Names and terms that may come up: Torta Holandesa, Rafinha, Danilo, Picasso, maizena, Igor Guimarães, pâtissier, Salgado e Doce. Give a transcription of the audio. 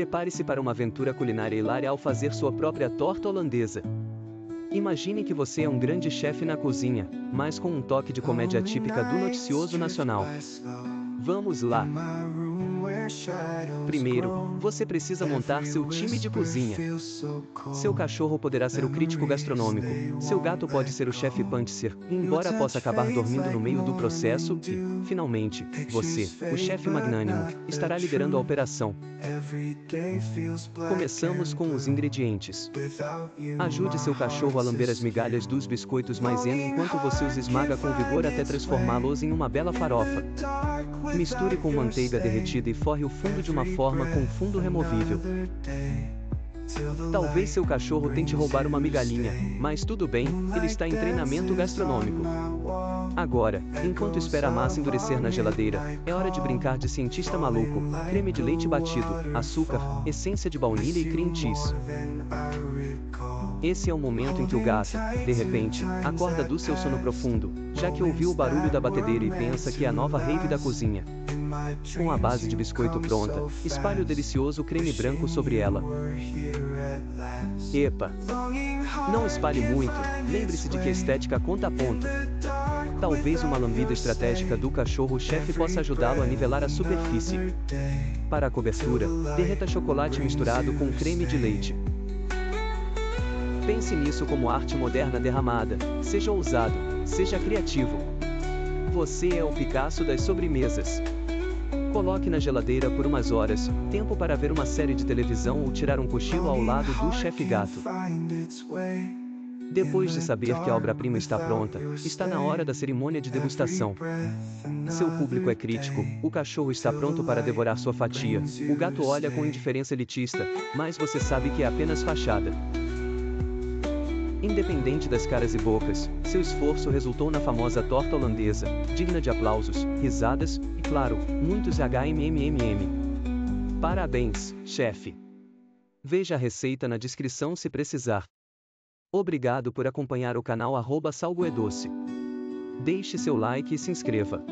Prepare-se para uma aventura culinária hilária ao fazer sua própria torta holandesa. Imagine que você é um grande chefe na cozinha, mas com um toque de comédia típica do noticioso nacional. Vamos lá! Primeiro, você precisa montar seu time de cozinha. Seu cachorro poderá ser o crítico gastronômico, seu gato pode ser o chefe pâtisser, embora possa acabar dormindo no meio do processo e, finalmente, você, o chefe magnânimo, estará liderando a operação. Começamos com os ingredientes. Ajude seu cachorro a lamber as migalhas dos biscoitos maisena enquanto você os esmaga com vigor até transformá-los em uma bela farofa. Misture com manteiga derretida e forre o fundo de uma forma com fundo removível. Talvez seu cachorro tente roubar uma migalhinha, mas tudo bem, ele está em treinamento gastronômico. Agora, enquanto espera a massa endurecer na geladeira, é hora de brincar de cientista maluco, creme de leite batido, açúcar, essência de baunilha e cream cheese. Esse é o momento em que o gato, de repente, acorda do seu sono profundo, já que ouviu o barulho da batedeira e pensa que é a nova rave da cozinha. Com a base de biscoito pronta, espalhe o delicioso creme branco sobre ela. Epa! Não espalhe muito, lembre-se de que a estética conta a ponto. Talvez uma lambida estratégica do cachorro-chefe possa ajudá-lo a nivelar a superfície. Para a cobertura, derreta chocolate misturado com creme de leite. Pense nisso como arte moderna derramada, seja ousado, seja criativo. Você é o Picasso das sobremesas. Coloque na geladeira por umas horas, tempo para ver uma série de televisão ou tirar um cochilo ao lado do chefe gato. Depois de saber que a obra-prima está pronta, está na hora da cerimônia de degustação. Seu público é crítico, o cachorro está pronto para devorar sua fatia, o gato olha com indiferença elitista, mas você sabe que é apenas fachada. Independente das caras e bocas, seu esforço resultou na famosa torta holandesa, digna de aplausos, risadas e, claro, muitos HMMMM. Parabéns, chefe! Veja a receita na descrição se precisar. Obrigado por acompanhar o canal @Salgado e Doce. Deixe seu like e se inscreva.